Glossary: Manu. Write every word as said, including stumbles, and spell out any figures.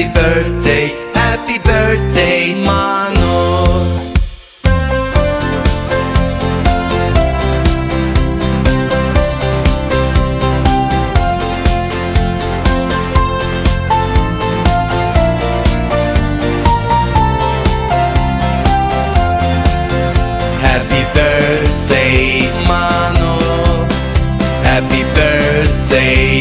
Happy birthday, happy birthday, Manu. Happy birthday, Manu. Happy birthday.